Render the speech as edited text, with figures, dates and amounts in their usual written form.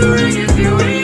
do it if you